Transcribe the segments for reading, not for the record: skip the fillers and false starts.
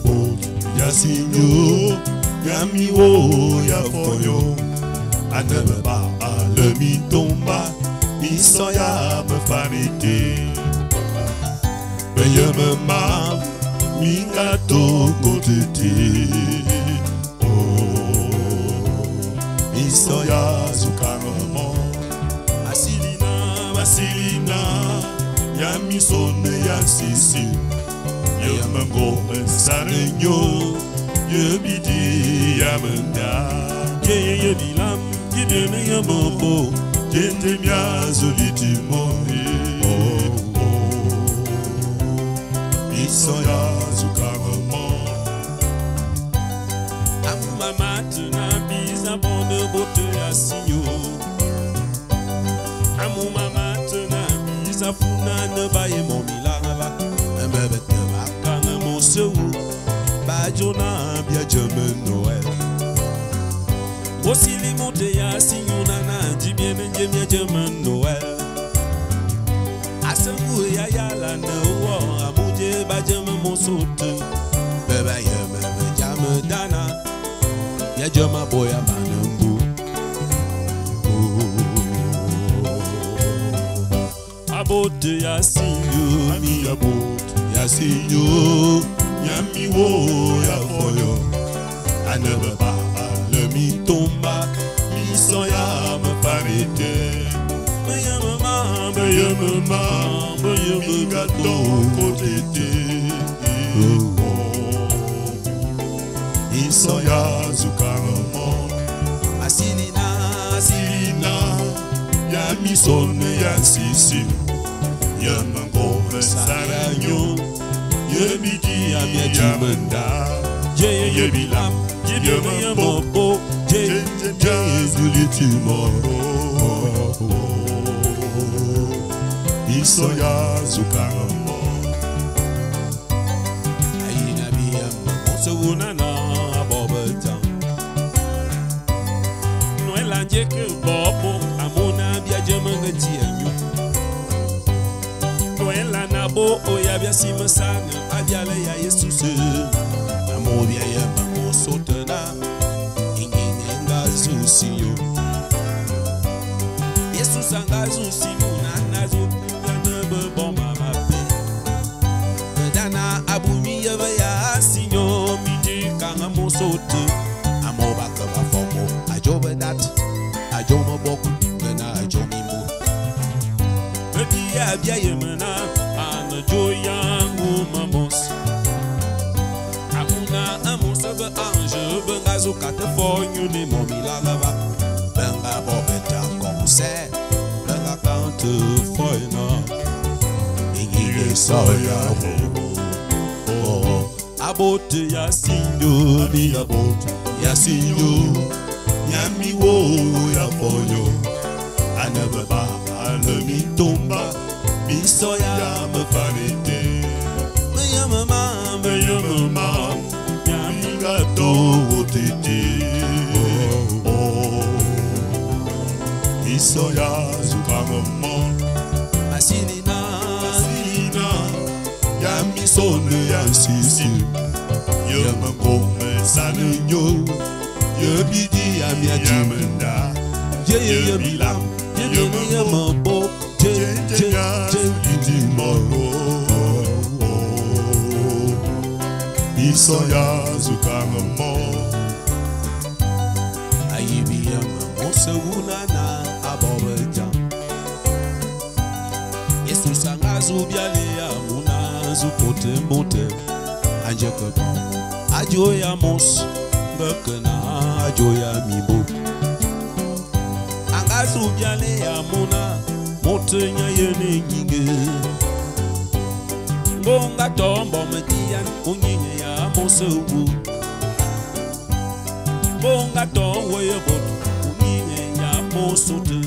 yabo yasinyo yamiwo yafoyo anababa alemi tomba isoya mefarike beyemema minga tokotete oh isoya zukaromo asilina basilina yamisone yaksisi Yemengo Sarenyo, Yebidi Yamenda, Yebilam, Yemeyambo, Yetemia Zulitimoni, oh, Isoya Zukaramo, Amamatuna Bizabon de Botea Sino, Amumamatuna Bizafuna de Bayemon Milava, and Bebet. Bajona bia jeme Noël. Aussi les montées à Signonana, Jimmy and Jimmy German Noël. Asemou Yayala Noa, Abuja Bajama Monsote, Beba Yame Yamadana, Yajama Boya Manambu. Abote Yasinyo, Ami Abote Yasinyo. Yami wo ya foyo anaba ba alemi tomba isoya me parite mayama mayami gato potete isoya zukaramo asilina yami sonne yansisi yamango saranyo Yebidi Yamenda, Yebilam, Yemambo, Yebilam, Isoya Zukaramo, Aina Biam, Sounana, Bobertan, Noela Jeke Bobo, Amona Bia German Bo oya bia simasana abiala ya Yesus amobia ya bamo sotana inginga zusiyo Yesus angazu simuna nazo kana bomba mape dana abumi ya ya sinyo midi kana mosote amoba kaba fomo ajoba dat ajoma boku kana ajomi mo bia bia yemana Joyango mamos, akuna amosa be ange benga zukate fonyo ne momila lava benga bobeta konse benga kante foyna ingile soya oh abote ya sinyo ni abote ya sinyo nyami wo ya fonyo anaba ba alemi tomba. Isoya me parite, me yama, yamiga do tete. Oh, Isoya zukamon, asilina, yami sone yasisi, yama kome sanyo, yebidi yamenda, yebilam, yamambo. Isoya zukaramo ayibiya mosewunana abobeta Yesus angazu biale amuna zukote monte anjekobon ajoya mos bekena ajoya mibo angazu biale amuna Montenya yene ngige Bonga tombo median unyenye ya mosewu Bonga tombo yebotu unyenye ya mosote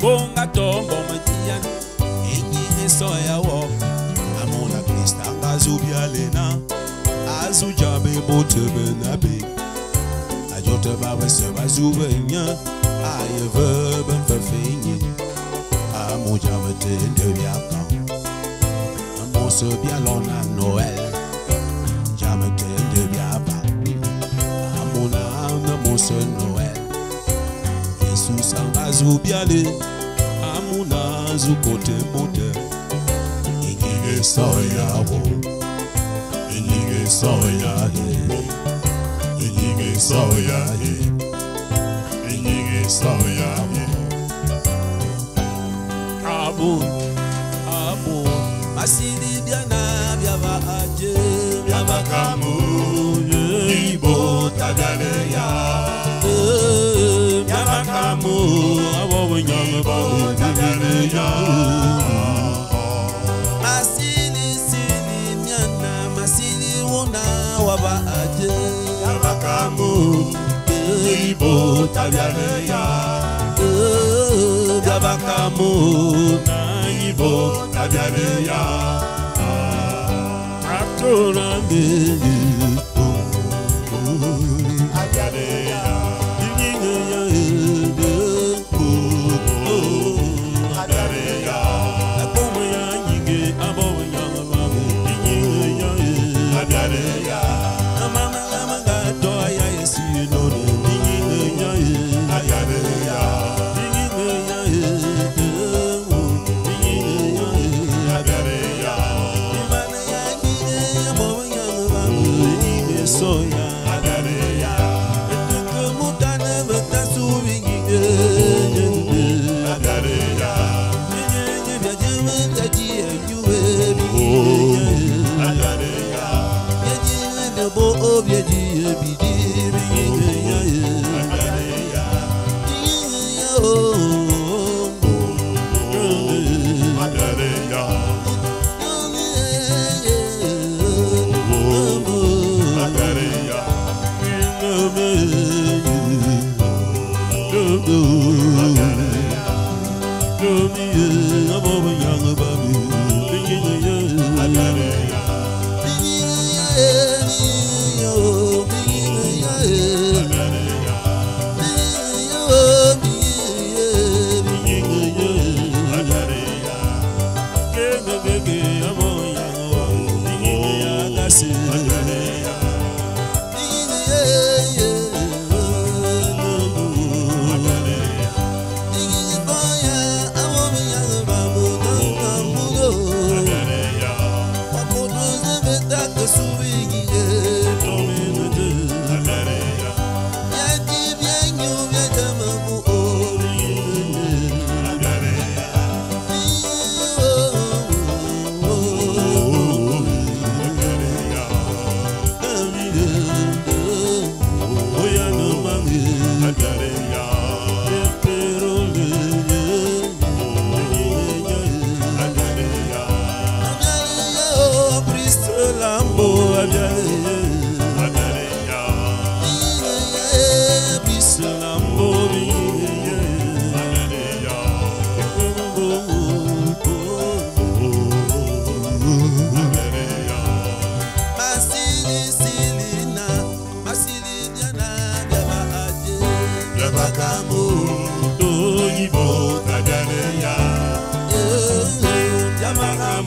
Bonga tombo median ingine soya wo Amona Krista azubialena azujabe motebe nabe Ajote bawe seba zubenya Aye verbe fafini Amoja me te de biaka Amon se bialon à Noël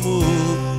Move.